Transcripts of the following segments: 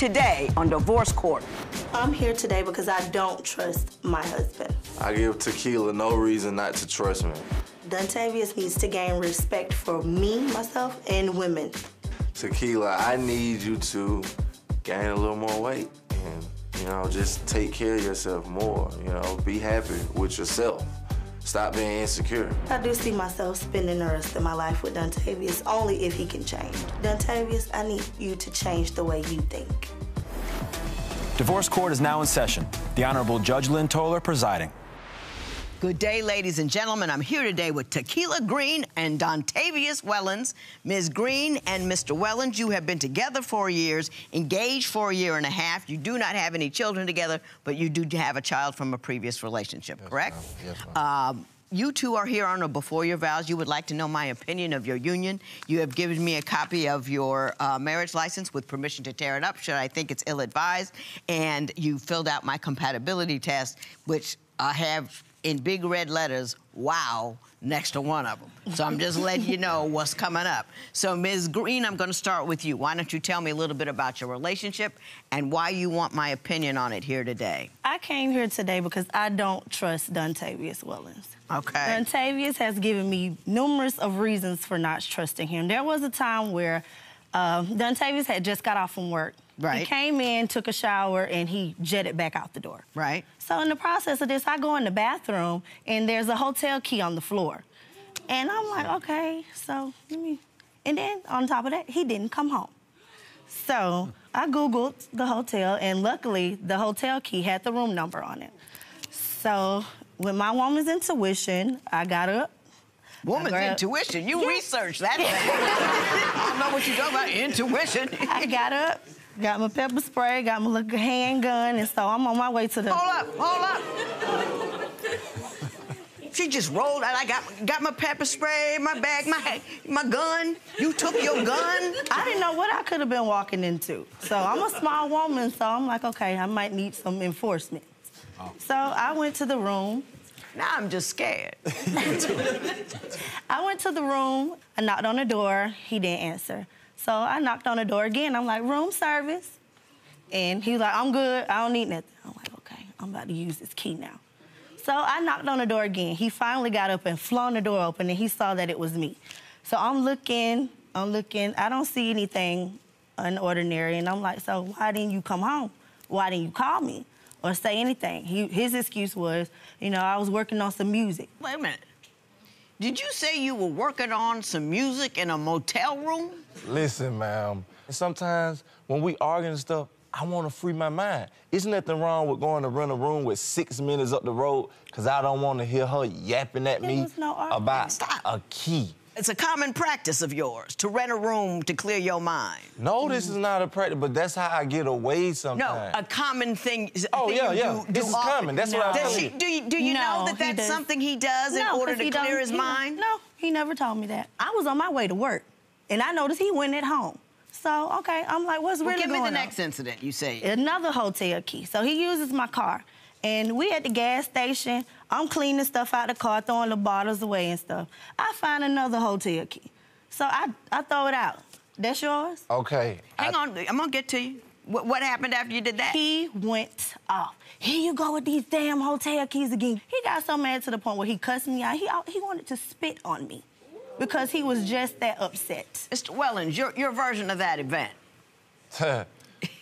today on Divorce Court. I'm here today because I don't trust my husband. I give Tequila no reason not to trust me. Dontavious needs to gain respect for me, myself, and women. Tequila, I need you to gain a little more weight and, you know, just take care of yourself more, you know, be happy with yourself. Stop being insecure. I do see myself spending the rest of my life with Dontavious only if he can change. Dontavious, I need you to change the way you think. Divorce Court is now in session. The Honorable Judge Lynn Toler presiding. Good day, ladies and gentlemen. I'm here today with Tequila Greene and Dontavious Wellons. Ms. Greene and Mr. Wellons, you have been together 4 years, engaged for a year and a half. You do not have any children together, but you do have a child from a previous relationship, yes, correct? Yes, ma'am. You two are here on a Before Your Vows. You would like to know my opinion of your union. You have given me a copy of your marriage license with permission to tear it up, should I think it's ill-advised. And you filled out my compatibility test, which I have in big red letters, wow, next to one of them. So I'm just letting you know what's coming up. So Ms. Greene, I'm gonna start with you. Why don't you tell me a little bit about your relationship and why you want my opinion on it here today? I came here today because I don't trust Dontavious Wellons. Okay. Dontavious has given me numerous of reasons for not trusting him. There was a time where Dontavious had just got off from work. Right. He came in, took a shower, and he jetted back out the door. Right. So in the process of this, I go in the bathroom, and there's a hotel key on the floor. And I'm like, okay, so let me... And then, on top of that, he didn't come home. So I Googled the hotel, and luckily, the hotel key had the room number on it. So with my woman's intuition, I got up. Woman's intuition? You researched that. I don't know what you're talking about, intuition. I got up. Got my pepper spray, got my little handgun, and so I'm on my way to the... Hold up! She just rolled out. I got my pepper spray, my bag, my gun. You took your gun? I didn't know what I could have been walking into. So I'm a small woman, so I'm like, okay, I might need some enforcement. Oh. So I went to the room. Now I'm just scared. I went to the room. I knocked on the door. He didn't answer. So I knocked on the door again. I'm like, room service. And he was like, I'm good. I don't need nothing. I'm like, okay, I'm about to use this key now. So I knocked on the door again. He finally got up and flung the door open, and he saw that it was me. So I'm looking. I don't see anything unordinary. And I'm like, so why didn't you come home? Why didn't you call me or say anything? His excuse was, you know, I was working on some music. Wait a minute. Did you say you were working on some music in a motel room? Listen, ma'am, sometimes when we arguing and stuff, I want to free my mind. Isn't nothing wrong with going to rent a room with 6 minutes up the road because I don't want to hear her yapping at me about a key. It's a common practice of yours to rent a room to clear your mind. No, this is not a practice, but that's how I get away sometimes. No, a common thing. Oh, yeah. This is common. That's what I'm telling you. Do you know that that's something he does in order to clear his mind? No, he never told me that. I was on my way to work, and I noticed he went at home. So, okay, I'm like, what's really going on? Give me the next incident, you say. Another hotel key. So he uses my car, and we at the gas station. I'm cleaning stuff out the car, throwing the bottles away and stuff. I find another hotel key. So I throw it out. That's yours? Okay. Hang on, I'm gonna get to you. What happened after you did that? He went off. Here you go with these damn hotel keys again. He got so mad to the point where he cussed me out. He wanted to spit on me because he was just that upset. Mr. Wellons, your version of that event.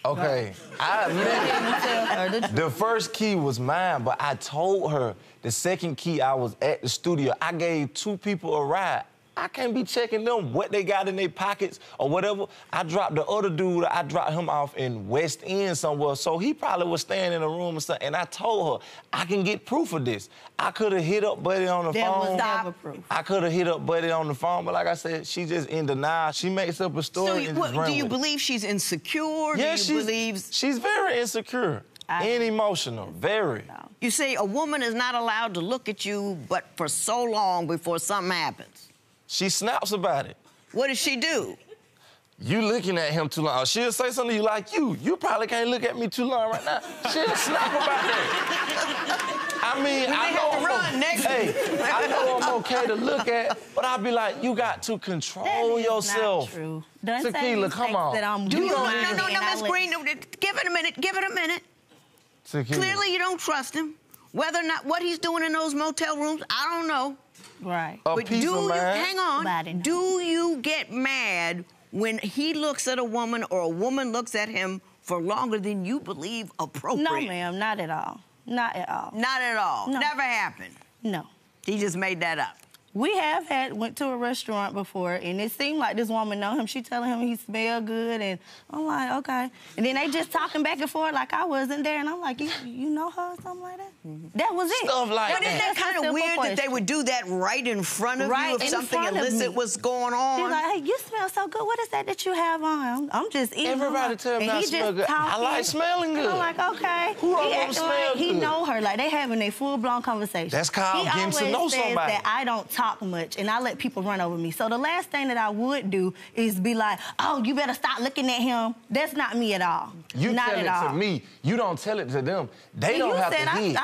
Okay, I admit the first key was mine, but I told her the second key I was at the studio. I gave two people a ride. I can't be checking them, what they got in their pockets or whatever. I dropped the other dude, I dropped him off in West End somewhere, so he probably was staying in a room or something, and I told her, I can get proof of this. I could have hit up Buddy on the phone. There was proof. I could have hit up Buddy on the phone, but like I said, she just in denial. She makes up a story. So do you believe she's insecure? Yeah, she's very insecure. And emotional, very. You say a woman is not allowed to look at you but for so long before something happens. She snaps about it. What does she do? You looking at him too long. She'll say something to you like, you probably can't look at me too long right now. She'll snap about that. I mean, I know have to run next. Hey, I know I'm okay to look at, but I'd be like, you got to control yourself. Not true. Tequila, come on. No, Miss Greene, give it a minute. Give it a minute. Tequila. Clearly, you don't trust him. Whether or not what he's doing in those motel rooms, I don't know. Right. But do you hang on? Do you get mad when he looks at a woman or a woman looks at him for longer than you believe appropriate? No, ma'am, not at all. Not at all. Not at all. No. Never happened. No. He just made that up. We have went to a restaurant before, and it seemed like this woman know him. She telling him he smell good, and I'm like, okay. And then they just talking back and forth like I wasn't there, and I'm like, you know her or something like that? Mm-hmm. That was it. Stuff like that. Isn't that kind of weird that they would do that right in front of you if something illicit was going on? She's like, hey, you smell so good. What is that that you have on? I'm just eating. Everybody tell him I smell good. I like smelling good. I'm like, okay. Who don't want to smell good? He know her. Like, they having a full-blown conversation. That's called getting to know somebody. That I don't talk much, and I let people run over me. So the last thing that I would do is be like, oh, you better stop looking at him. That's not me at all. You not tell it to me. You don't tell it to them. They don't have to hear.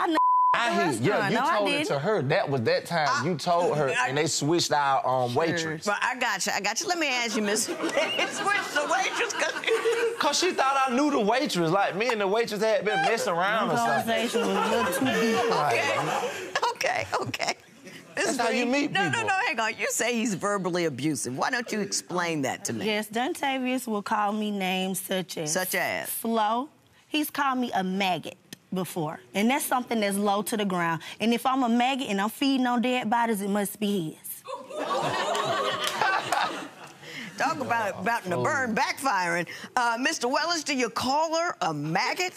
Yeah, you told it to her. That was that time. You told her, and they switched our waitress. But I got you. I got you. Let me ask you, Miss. They switched the waitress because she thought I knew the waitress. Like, me and the waitress had been messing around or something. Okay. That's how you meet people. No, hang on. You say he's verbally abusive. Why don't you explain that to me? Yes, Dontavious will call me names such as... Slow. He's called me a maggot before, and that's something that's low to the ground. And if I'm a maggot and I'm feeding on dead bodies, it must be his. Talk about the burn backfiring. Mr. Wellons, do you call her a maggot?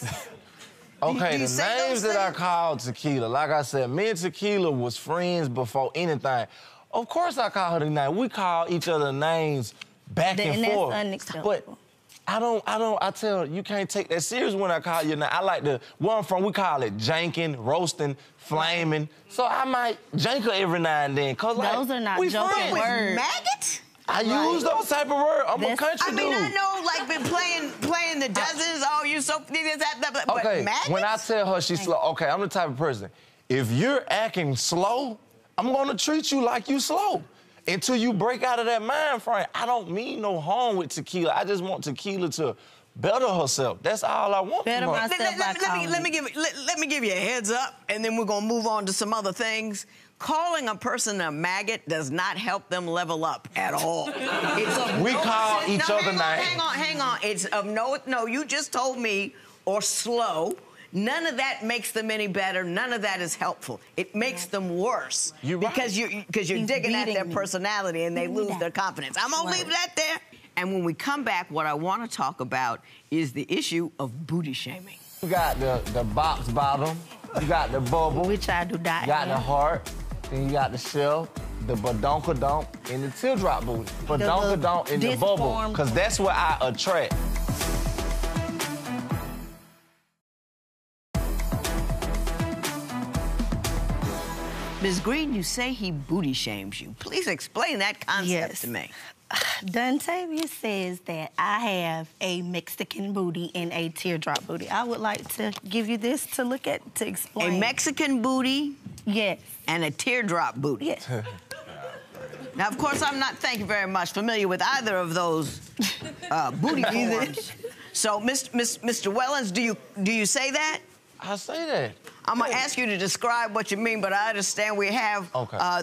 Okay, the names that I called Tequila, like I said, me and Tequila was friends before anything. Of course I call her the name. We call each other names back and forth. That's unacceptable. But I tell her, you can't take that serious when I call you now. I like the, where I'm from, we call it janking, roasting, flaming. So I might jank her every now and then. Cause those are not joking words. Maggot? I use those type of words. I'm a country dude. I mean, I know, like, been playing the dozens, you're so... But okay, maggots? When I tell her she's slow, okay, I'm the type of person, if you're acting slow, I'm gonna treat you like you slow. Until you break out of that mind frame. I don't mean no harm with Tequila. I just want Tequila to better herself. That's all I want. Better myself let me give you a heads up, and then we're gonna move on to some other things. Calling a person a maggot does not help them level up at all. We call each other names. Hang on. It's of no, you just told me, or slow. None of that makes them any better. None of that is helpful. It makes them worse. You're right. Because you're digging at their personality and they lose their confidence. I'm gonna leave that there. And when we come back, what I want to talk about is the issue of booty shaming. You got the box bottom. You got the bubble. Which I do not. You got the heart. Then you got the shell, the badonkadonk, and the teardrop booty. Badonkadonk and the bubble, because that's what I attract. Ms. Greene, you say he booty shames you. Please explain that concept to me. Dontavious says that I have a Mexican booty and a teardrop booty. I would like to give you this to look at, to explain. A Mexican booty? Yes. And a teardrop booty? Yes. Now, of course, I'm not, thank you very much, familiar with either of those booty forms. So, Mr. Wellons, do you say that? I say that. I'm going to ask you to describe what you mean, but I understand we have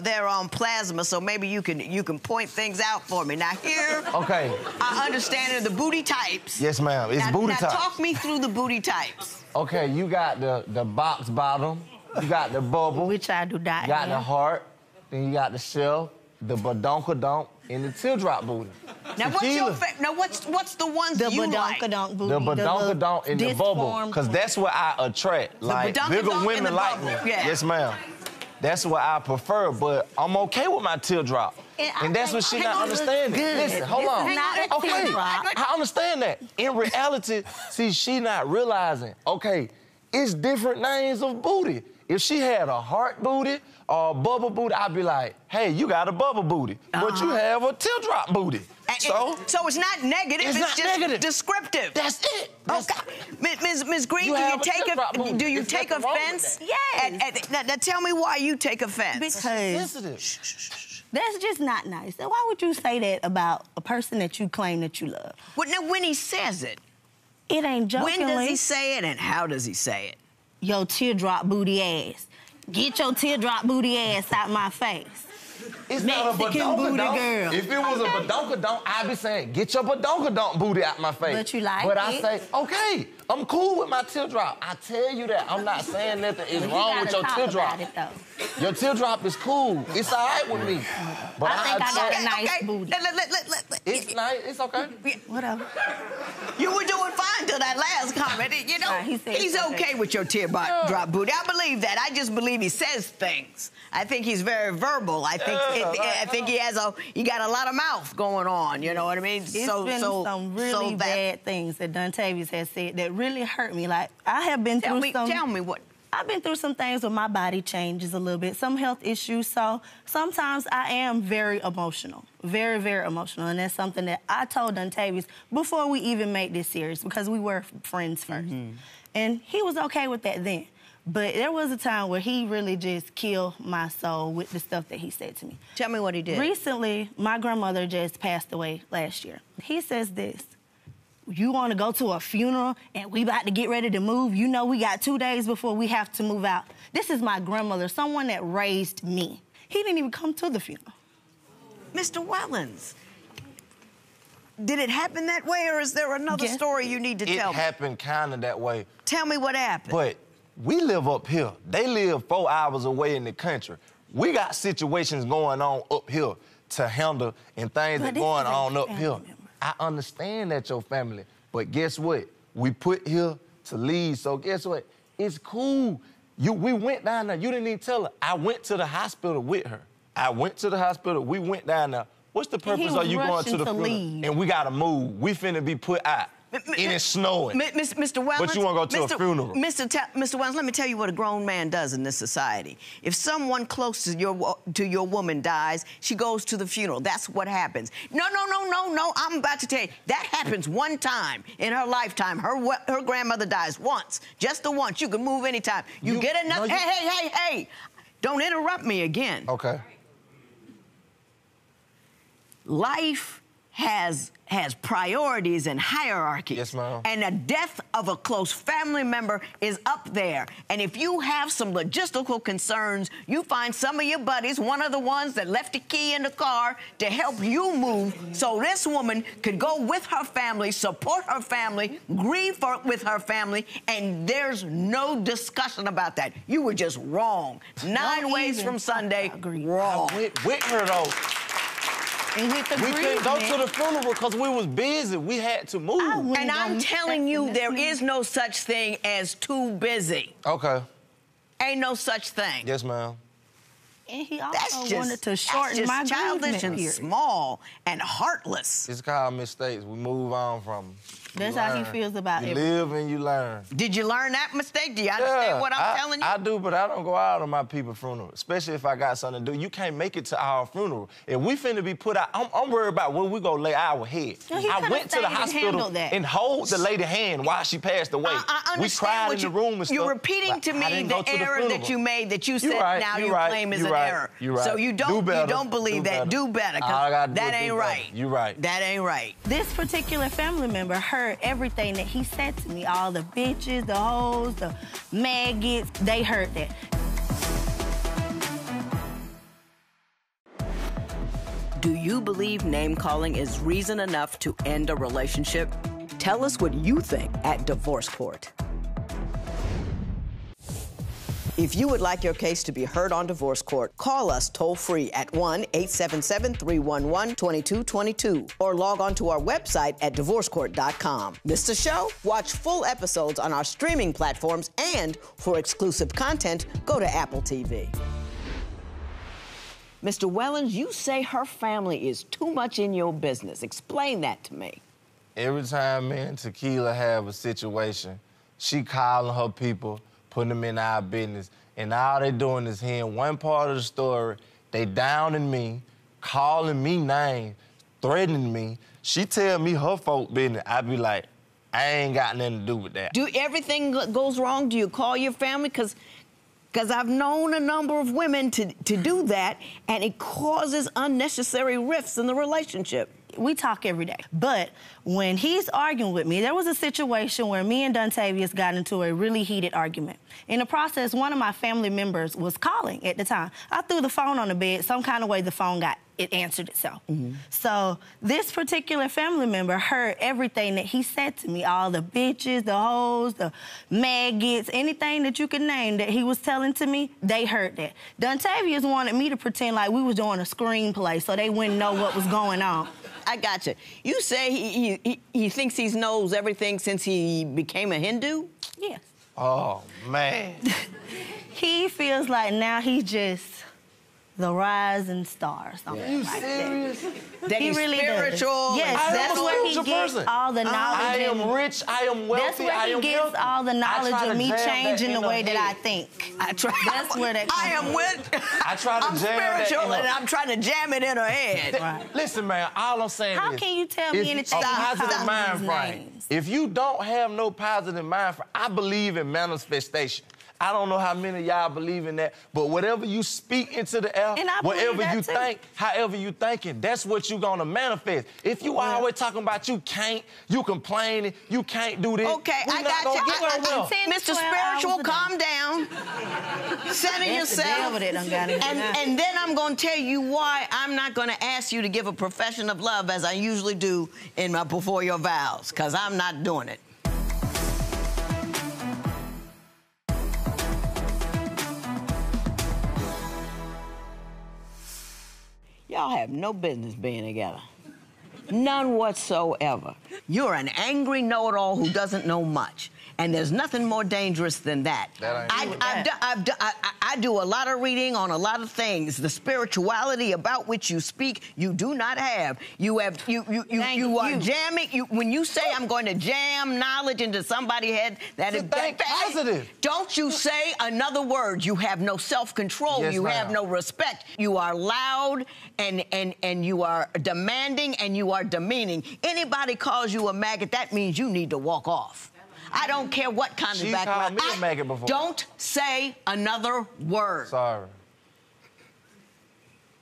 they're on plasma, so maybe you can point things out for me. Now, here, I understand are the booty types. Yes, ma'am. It's booty types. Now, talk me through the booty types. Okay, you got the box bottom, you got the bubble. Which I do not. You got the heart, then you got the shell, the badonkadonk, and the teardrop booty. Now, what's the ones you like? The badonkadonk booty. The badonkadonk and the bubble, because that's what I attract. Like, bigger women like me. Yes, ma'am. That's what I prefer, but I'm okay with my teardrop. And that's what she not understanding. Listen, hold on. Okay, I understand that. In reality, see, she not realizing, okay, it's different names of booty. If she had a heart booty or a bubble booty, I'd be like, hey, you got a bubble booty, but you have a teardrop booty. So it's not negative, it's just descriptive. That's it. Okay. Ms. Ms. Greene, do you take offense? Yes. Now tell me why you take offense. Because that's just not nice. Now, why would you say that about a person that you claim that you love? Well, now when he says it, it ain't jokingly. When does he say it and how does he say it? Yo, teardrop booty ass. Get your teardrop booty ass out my face. It's Mexican not a badonka girl. If it was a badonka donk, I'd be saying, get your badonka donk booty out my face. But you like it. But I say, okay, I'm cool with my teardrop. I tell you that. I'm not saying nothing is wrong with your teardrop. Your teardrop is cool. It's all right with me. But I think I got a nice booty. It's nice. It's okay. Whatever. You were doing fine till that last comment. You know, he's okay with your teardrop booty. I believe that. I just believe he says things. I think he's very verbal. I think he got a lot of mouth going on. You know what I mean? It's been some really bad things that Dontavious has said that really hurt me. Like I have been through I've been through some things where my body changes a little bit, some health issues. So sometimes I am very emotional, very, very emotional. And that's something that I told Dontavious before we even made this series because we were friends first. Mm-hmm. And he was okay with that then. But there was a time where he really just killed my soul with the stuff that he said to me. Tell me what he did. Recently, my grandmother just passed away last year. He says this. You want to go to a funeral and we about to get ready to move? You know we got 2 days before we have to move out. This is my grandmother, someone that raised me. He didn't even come to the funeral. Mr. Wellons, did it happen that way or is there another story you need to tell me? It happened kind of that way. Tell me what happened. But we live up here. They live 4 hours away in the country. We got situations going on up here to handle and things that going on up here. I understand that your family, but guess what? We put here to leave, so guess what? It's cool. We went down there. You didn't even tell her. I went to the hospital with her. I went to the hospital. We went down there. What's the purpose of you going to the funeral? And we got to move. We finna be put out. And it's snowing. Mr. Wellons. But you want to go to a funeral. Mr. Wellons, let me tell you what a grown man does in this society. If someone close to your woman dies, she goes to the funeral. That's what happens. No. I'm about to tell you, that happens one time in her lifetime. Her grandmother dies once. Just the once. You can move anytime. You get enough. Hey. Don't interrupt me again. Okay. Life has priorities and hierarchies. Yes, ma'am. And the death of a close family member is up there. And if you have some logistical concerns, you find some of your buddies, one of the ones that left the key in the car to help you move so this woman could go with her family, support her family, grieve with her family, and there's no discussion about that. You were just wrong. Nine ways from Sunday, wrong. With her, though. We couldn't go to the funeral because we was busy. We had to move. And I'm telling you, there is no such thing as too busy. Okay. Ain't no such thing. Yes, ma'am. And he also wanted to shorten my childhood. That's just childish and small and heartless. It's called mistakes. We move on from them. That's how he feels about it. You live and you learn. Did you learn that mistake? Do you understand what I'm telling you? I do, but I don't go out on my people's funeral, especially if I got something to do. You can't make it to our funeral. If we finna be put out, I'm worried about where we gonna lay our head. I went to the hospital and hold the lady's hand while she passed away. We cried in the room and stuff. You're repeating to me the error that you made that you said now you claim is an error. So you don't believe that. Do better. That ain't right. You're right. That ain't right. This particular family member heard everything that he said to me. All the bitches, the hoes, the maggots, they heard that. Do you believe name-calling is reason enough to end a relationship? Tell us what you think at Divorce Court. If you would like your case to be heard on Divorce Court, call us toll-free at 1-877-311-2222 or log on to our website at divorcecourt.com. Missed a show? Watch full episodes on our streaming platforms, and for exclusive content, go to Apple TV. Mr. Wellons, you say her family is too much in your business. Explain that to me. Every time me and Tequila have a situation, she calling her people, putting them in our business. And all they doing is hearing one part of the story, they downing me, calling me names, threatening me. She tell me her folk business. I be like, I ain't got nothing to do with that. Do everything goes wrong? Do you call your family? Because I've known a number of women to do that, and it causes unnecessary rifts in the relationship. We talk every day. But when he's arguing with me, there was a situation where me and Dontavious got into a really heated argument. In the process, one of my family members was calling at the time. I threw the phone on the bed. Some kind of way the phone got, it answered itself. Mm-hmm. So this particular family member heard everything that he said to me, all the bitches, the hoes, the maggots, anything that you could name that he was telling to me, they heard that. Dontavious wanted me to pretend like we was doing a screenplay so they wouldn't know what was going on. I gotcha. You say he thinks he knows everything since he became a Hindu? Yes. Oh, man. He feels like now he's just the rising star. Something you like serious? That he's really spiritual. Does. Yes, that's where he gets all the knowledge. I am rich. I am wealthy. That's where he gets all the knowledge of me changing the way that I think. I try. That's where that. I am with. I try to jam. I'm spiritual, and I'm trying to jam it in her head. Right. Listen, man. All I'm saying is, how can you tell me anything? Positive mind frame. If you don't have no positive mind frame, I believe in manifestation. I don't know how many of y'all believe in that, but whatever you speak into the air, whatever you think, however you thinking, that's what you're gonna manifest. If you always talking about you can't, you complaining, you can't do this. Okay, I got you. Mr. Spiritual, calm down. Settle yourself. And then I'm gonna tell you why I'm not gonna ask you to give a profession of love as I usually do in my Before Your Vows, because I'm not doing it. Y'all have no business being together. None whatsoever. You're an angry know-it-all who doesn't know much. And there's nothing more dangerous than that. I do a lot of reading on a lot of things. The spirituality about which you speak, you do not have. You are jamming. When you say, I'm going to jam knowledge into somebody's head, that is positive. Don't you say another word. You have no self-control. Yes, you have no respect. You are loud, and you are demanding, and you are demeaning. Anybody calls you a maggot, that means you need to walk off. I don't care what kind of background. She called me a maggot before. Don't say another word. Sorry.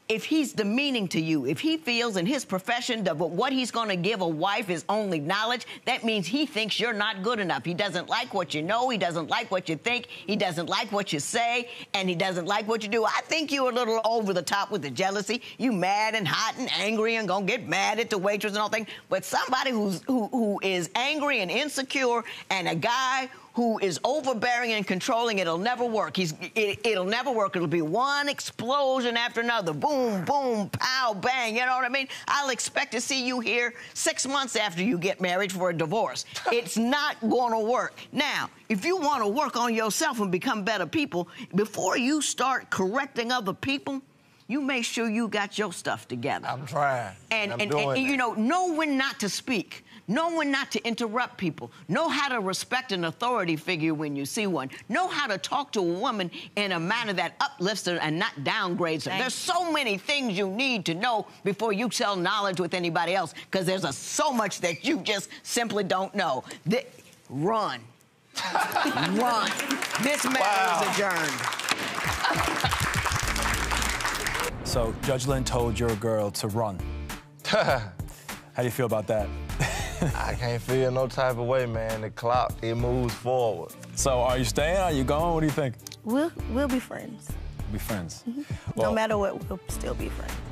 If he's demeaning to you, if he feels in his profession that what he's going to give a wife is only knowledge, that means he thinks you're not good enough. He doesn't like what you know. He doesn't like what you think. He doesn't like what you say, and he doesn't like what you do. I think you're a little over the top with the jealousy. You mad and hot and angry and going to get mad at the waitress and all things. But somebody who is angry and insecure and a guy who is overbearing and controlling, it'll never work. It'll never work. It'll be one explosion after another. Boom, boom, pow, bang, you know what I mean? I'll expect to see you here 6 months after you get married for a divorce. It's not gonna work. Now, if you wanna work on yourself and become better people, before you start correcting other people, you make sure you got your stuff together. I'm trying. And you know when not to speak. Know when not to interrupt people. Know how to respect an authority figure when you see one. Know how to talk to a woman in a manner that uplifts her and not downgrades her. There's so many things you need to know before you sell knowledge with anybody else, because there's so much that you just simply don't know. Run. Run. This matter is adjourned. So Judge Lynn told your girl to run. How do you feel about that? I can't feel no type of way, man. The clock, it moves forward. So are you staying? Are you going? What do you think? We'll be friends. Be friends. Mm-hmm. Well, no matter what, we'll still be friends.